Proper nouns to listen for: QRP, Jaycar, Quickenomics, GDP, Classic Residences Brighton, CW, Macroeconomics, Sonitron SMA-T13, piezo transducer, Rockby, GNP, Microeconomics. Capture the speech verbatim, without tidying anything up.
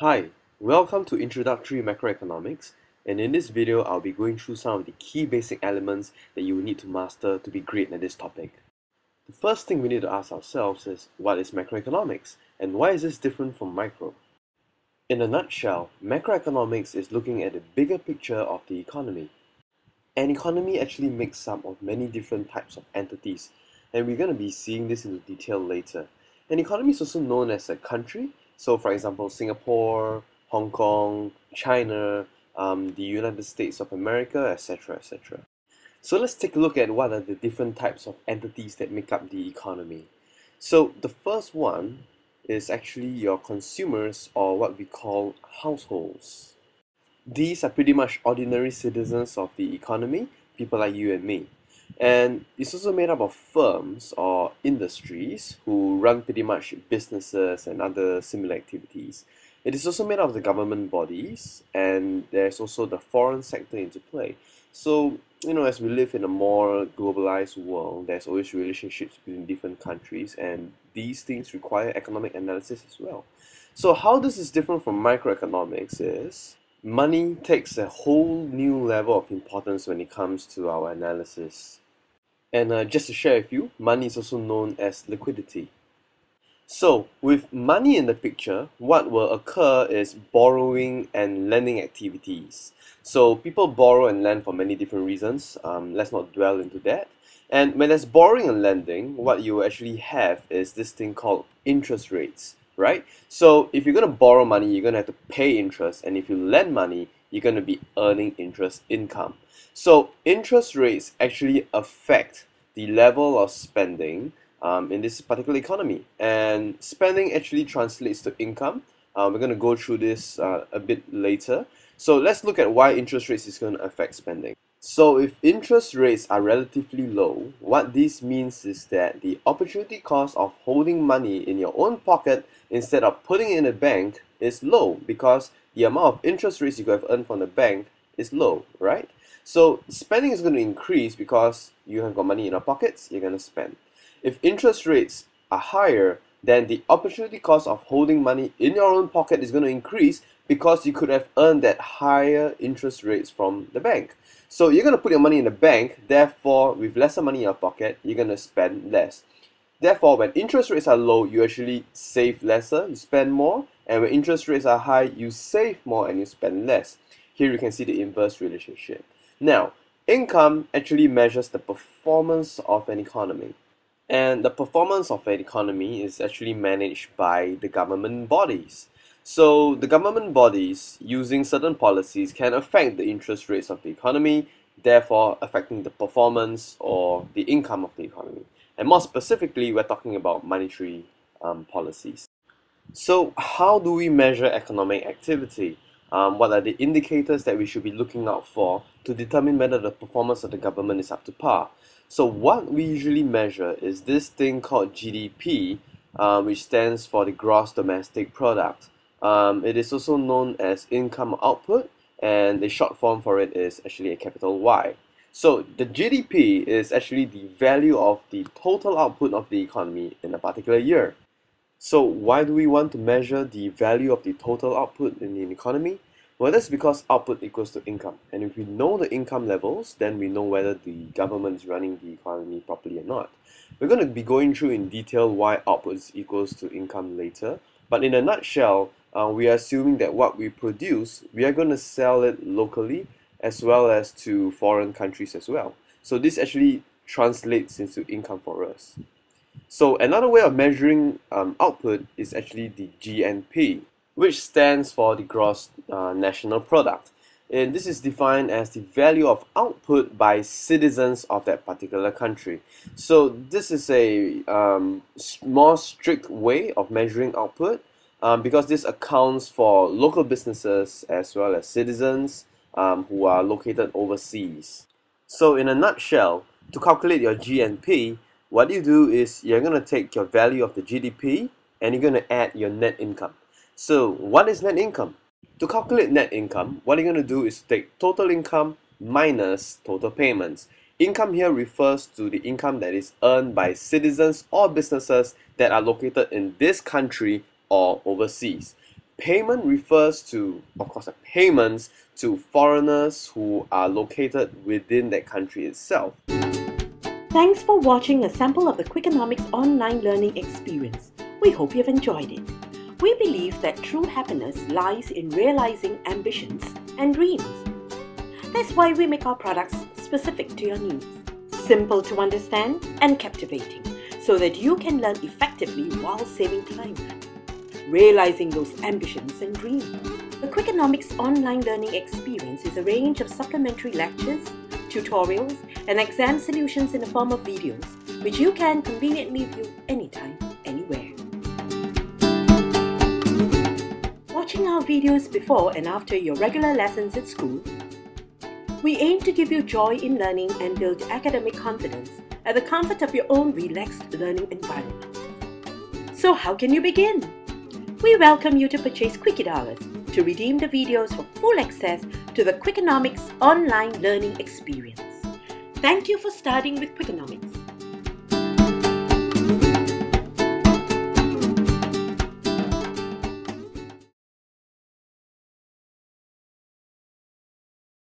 Hi, welcome to Introductory Macroeconomics, and in this video I'll be going through some of the key basic elements that you will need to master to be great at this topic. The first thing we need to ask ourselves is, what is macroeconomics, and why is this different from micro? In a nutshell, macroeconomics is looking at the bigger picture of the economy. An economy actually makes up of many different types of entities, and we're going to be seeing this in detail later. An economy is also known as a country. So, for example, Singapore, Hong Kong, China, um, the United States of America, et cetera, et cetera. So let's take a look at what are the different types of entities that make up the economy. So the first one is actually your consumers, or what we call households. These are pretty much ordinary citizens of the economy, people like you and me. And it's also made up of firms or industries who run pretty much businesses and other similar activities. It is also made up of the government bodies, and there's also the foreign sector into play. So, you know, as we live in a more globalized world, there's always relationships between different countries, and these things require economic analysis as well. So how this is different from microeconomics is, money takes a whole new level of importance when it comes to our analysis. And uh, just to share with you, money is also known as liquidity. So, with money in the picture, what will occur is borrowing and lending activities. So, people borrow and lend for many different reasons. Um, let's not dwell into that. And when there's borrowing and lending, what you actually have is this thing called interest rates. Right? So if you're going to borrow money, you're going to have to pay interest, and if you lend money, you're going to be earning interest income. So interest rates actually affect the level of spending um, in this particular economy, and spending actually translates to income. Uh, we're going to go through this uh, a bit later. So let's look at why interest rates is going to affect spending. So if interest rates are relatively low, what this means is that the opportunity cost of holding money in your own pocket instead of putting it in a bank is low, because the amount of interest rates you could have earned from the bank is low, right? So spending is going to increase because you have got money in your pockets, you're going to spend. If interest rates are higher, then the opportunity cost of holding money in your own pocket is going to increase, because you could have earned that higher interest rates from the bank. So you're going to put your money in the bank, therefore with lesser money in your pocket, you're going to spend less. Therefore, when interest rates are low, you actually save lesser, you spend more, and when interest rates are high, you save more and you spend less. Here you can see the inverse relationship. Now, income actually measures the performance of an economy. And the performance of an economy is actually managed by the government bodies. So the government bodies, using certain policies, can affect the interest rates of the economy, therefore affecting the performance or the income of the economy. And more specifically, we're talking about monetary um, policies. So how do we measure economic activity? Um, what are the indicators that we should be looking out for to determine whether the performance of the government is up to par? So what we usually measure is this thing called G D P, um, which stands for the gross domestic product. Um, it is also known as income output, and the short form for it is actually a capital Y. So the G D P is actually the value of the total output of the economy in a particular year. So why do we want to measure the value of the total output in the economy? Well, that's because output equals to income, and if we know the income levels, then we know whether the government is running the economy properly or not. We're going to be going through in detail why output equals to income later, but in a nutshell, Uh, we are assuming that what we produce, we are going to sell it locally as well as to foreign countries as well. So this actually translates into income for us. So another way of measuring um, output is actually the G N P, which stands for the gross uh, national product. And this is defined as the value of output by citizens of that particular country. So this is a um, more strict way of measuring output, Um, because this accounts for local businesses as well as citizens um, who are located overseas. So in a nutshell, to calculate your G N P, what you do is you're going to take your value of the G D P and you're going to add your net income. So what is net income? To calculate net income, what you're going to do is take total income minus total payments. Income here refers to the income that is earned by citizens or businesses that are located in this country or overseas. Payment refers to, of course, the payments to foreigners who are located within that country itself. Thanks for watching a sample of the Quickenomics online learning experience. We hope you've enjoyed it. We believe that true happiness lies in realizing ambitions and dreams. That's why we make our products specific to your needs, simple to understand and captivating, so that you can learn effectively while saving time, realizing those ambitions and dreams. The Quickenomics online learning experience is a range of supplementary lectures, tutorials, and exam solutions in the form of videos, which you can conveniently view anytime, anywhere. Watching our videos before and after your regular lessons at school, we aim to give you joy in learning and build academic confidence at the comfort of your own relaxed learning environment. So how can you begin? We welcome you to purchase Quickie Dollars to redeem the videos for full access to the Quickenomics online learning experience. Thank you for starting with Quickenomics.